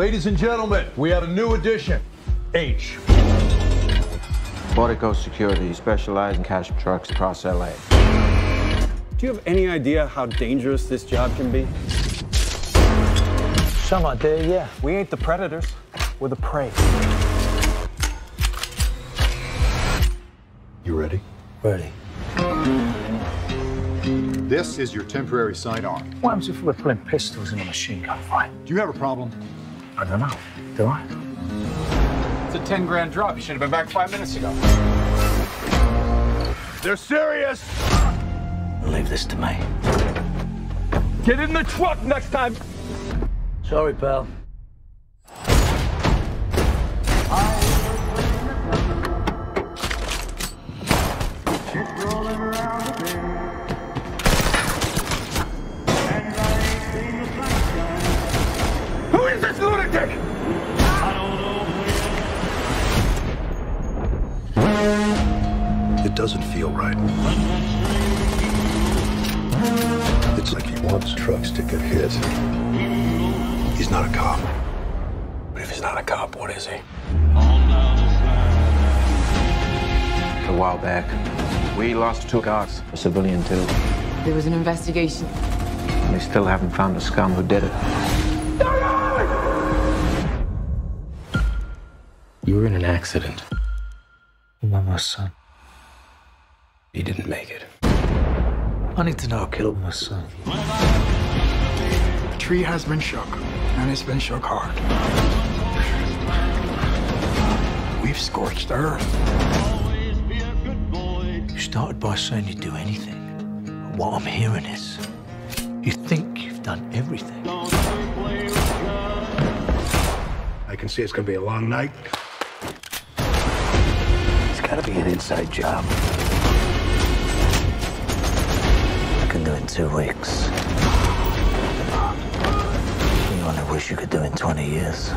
Ladies and gentlemen, we have a new addition, H. Portico Security specializes in cash trucks across LA. Do you have any idea how dangerous this job can be? Some out there, yeah. We ain't the predators, we're the prey. You ready? Ready. This is your temporary sidearm. What happens if we're putting pistols in a machine gun fight? Do you have a problem? I don't know. Do I? It's a 10 grand drop. You should have been back 5 minutes ago. They're serious! Leave this to me. Get in the truck next time! Sorry, pal. Who is this lunatic? It doesn't feel right. It's like he wants trucks to get hit. He's not a cop. But if he's not a cop, what is he? A while back, we lost two cars, a civilian too. There was an investigation. They still haven't found the scum who did it. You were in an accident. My son. He didn't make it. I need to know who killed my son. The tree has been shook, and it's been shook hard. We've scorched the earth. You started by saying you'd do anything. But what I'm hearing is, you think you've done everything. I can see it's gonna be a long night. It's gotta be an inside job. I can do it in 2 weeks. You only wish you could do it in 20 years.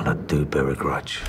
I do bear a grudge.